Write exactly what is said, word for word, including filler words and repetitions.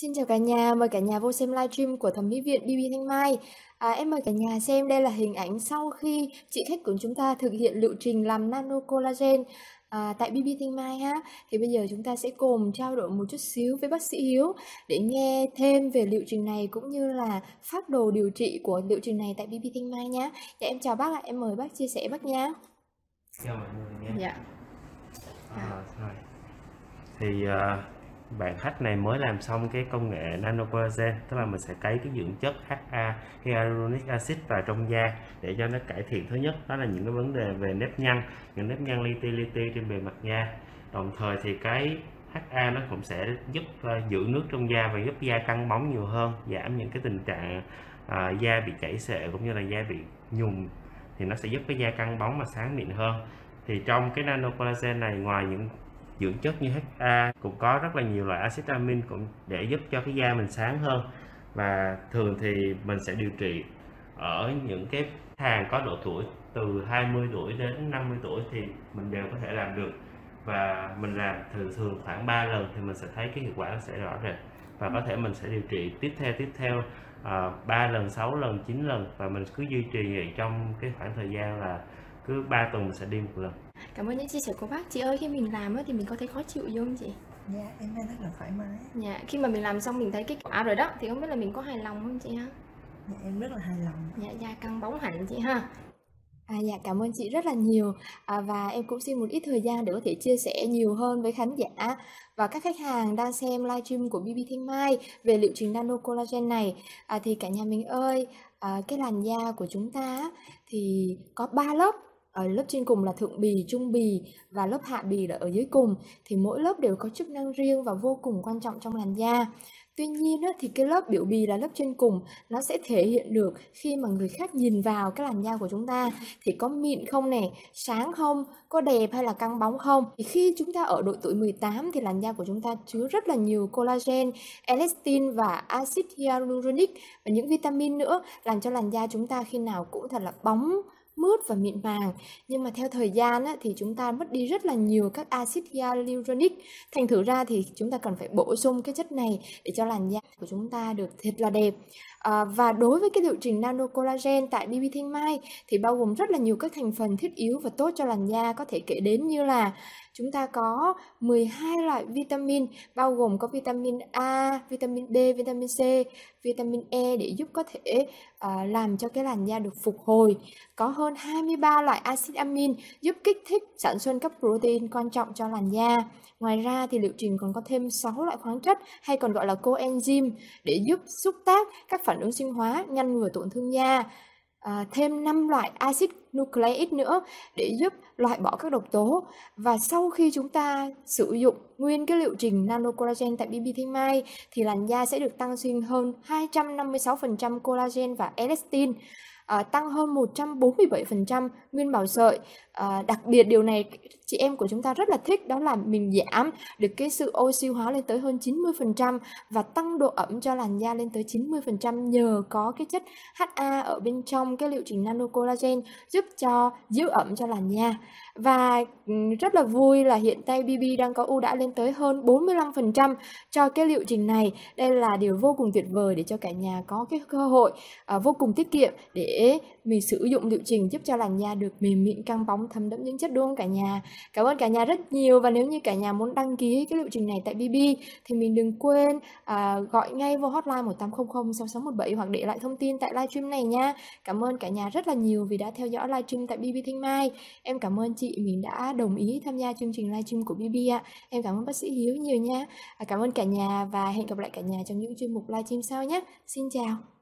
Xin chào cả nhà, mời cả nhà vô xem livestream của Thẩm mỹ viện bê bê Thanh Mai. À, em mời cả nhà xem đây là hình ảnh sau khi chị khách của chúng ta thực hiện liệu trình làm nano collagen à, tại bê bê Thanh Mai ha. Thì bây giờ chúng ta sẽ cùng trao đổi một chút xíu với bác sĩ Hiếu để nghe thêm về liệu trình này cũng như là phác đồ điều trị của liệu trình này tại bê bê Thanh Mai nhá. Dạ em chào bác ạ, à, em mời bác chia sẻ bác nhá. Chào mọi người nha. Dạ. À, rồi. Thì uh... bạn khách này mới làm xong cái công nghệ nano collagen, tức là mình sẽ cấy cái dưỡng chất hát a hyaluronic acid vào trong da để cho nó cải thiện. Thứ nhất đó là những cái vấn đề về nếp nhăn, những nếp nhăn li ti li ti trên bề mặt da. Đồng thời thì cái hát a nó cũng sẽ giúp uh, giữ nước trong da và giúp da căng bóng nhiều hơn, giảm những cái tình trạng uh, da bị chảy xệ cũng như là da bị nhùn, thì nó sẽ giúp cái da căng bóng và sáng mịn hơn. Thì trong cái nano collagen này, ngoài những dưỡng chất như hát a cũng có rất là nhiều loại axit amin cũng để giúp cho cái da mình sáng hơn. Và thường thì mình sẽ điều trị ở những cái hàng có độ tuổi từ hai mươi tuổi đến năm mươi tuổi thì mình đều có thể làm được, và mình làm thường thường khoảng ba lần thì mình sẽ thấy cái hiệu quả nó sẽ rõ rệt. Và có thể mình sẽ điều trị tiếp theo tiếp theo uh, ba lần, sáu lần, chín lần, và mình cứ duy trì vậy trong cái khoảng thời gian là cứ ba tuần mình sẽ đi một lần. Cảm ơn những chia sẻ của bác. Chị ơi, khi mình làm thì mình có thấy khó chịu gì không chị? Dạ, yeah, em thấy rất là thoải mái. Dạ, yeah, khi mà mình làm xong mình thấy cái à rồi đó, thì không biết là mình có hài lòng không chị ha? Dạ, yeah, em rất là hài lòng. Dạ, yeah, da căng bóng hẳn chị ha. À, dạ, cảm ơn chị rất là nhiều. À, và em cũng xin một ít thời gian để có thể chia sẻ nhiều hơn với khán giả và các khách hàng đang xem livestream của bê bê Thanh Mai về liệu trình nano collagen này. À, thì cả nhà mình ơi, à, cái làn da của chúng ta thì có ba lớp. Ở lớp trên cùng là thượng bì, trung bì và lớp hạ bì là ở dưới cùng, thì mỗi lớp đều có chức năng riêng và vô cùng quan trọng trong làn da. Tuy nhiên thì cái lớp biểu bì là lớp trên cùng, nó sẽ thể hiện được khi mà người khác nhìn vào cái làn da của chúng ta thì có mịn không nè, sáng không, có đẹp hay là căng bóng không. Thì khi chúng ta ở độ tuổi mười tám thì làn da của chúng ta chứa rất là nhiều collagen, elastin và acid hyaluronic và những vitamin nữa, làm cho làn da chúng ta khi nào cũng thật là bóng, mướt và mịn màng. Nhưng mà theo thời gian á, thì chúng ta mất đi rất là nhiều các axit hyaluronic, thành thử ra thì chúng ta cần phải bổ sung cái chất này để cho làn da của chúng ta được thật là đẹp. À, và đối với cái liệu trình nano collagen tại bê bê Thanh Mai thì bao gồm rất là nhiều các thành phần thiết yếu và tốt cho làn da, có thể kể đến như là chúng ta có mười hai loại vitamin, bao gồm có vitamin A, vitamin B, vitamin C, vitamin E để giúp có thể uh, làm cho cái làn da được phục hồi. Có hơn hai mươi ba loại axit amin giúp kích thích sản xuất các protein quan trọng cho làn da. Ngoài ra thì liệu trình còn có thêm sáu loại khoáng chất hay còn gọi là coenzyme để giúp xúc tác các phản ứng sinh hóa, ngăn ngừa tổn thương da. À, thêm năm loại axit nucleic nữa để giúp loại bỏ các độc tố. Và sau khi chúng ta sử dụng nguyên cái liệu trình nano collagen tại bê bê Thanh Mai thì làn da sẽ được tăng sinh hơn hai trăm năm mươi sáu phần trăm collagen và elastin, à, tăng hơn một trăm bốn mươi bảy phần trăm nguyên bảo sợi. À, đặc biệt điều này chị em của chúng ta rất là thích, đó là mình giảm được cái sự oxy hóa lên tới hơn chín mươi phần trăm và tăng độ ẩm cho làn da lên tới chín mươi phần trăm nhờ có cái chất hát a ở bên trong cái liệu trình nano collagen giúp cho giữ ẩm cho làn da. Và rất là vui là hiện tại bê bê đang có ưu đãi lên tới hơn bốn mươi lăm phần trăm cho cái liệu trình này. Đây là điều vô cùng tuyệt vời để cho cả nhà có cái cơ hội à, vô cùng tiết kiệm để mình sử dụng liệu trình giúp cho làn da được mềm mịn, căng bóng, thấm đẫm những chất, đúng không cả nhà? Cảm ơn cả nhà rất nhiều, và nếu như cả nhà muốn đăng ký cái liệu trình này tại bê bê thì mình đừng quên à, gọi ngay vô hotline một tám không không sáu sáu một bảy hoặc để lại thông tin tại livestream này nha. Cảm ơn cả nhà rất là nhiều vì đã theo dõi livestream tại bê bê Thanh Mai. Em cảm ơn chị mình đã đồng ý tham gia chương trình livestream của bê bê ạ. Em cảm ơn bác sĩ Hiếu nhiều nha. À, cảm ơn cả nhà và hẹn gặp lại cả nhà trong những chuyên mục livestream sau nhé. Xin chào.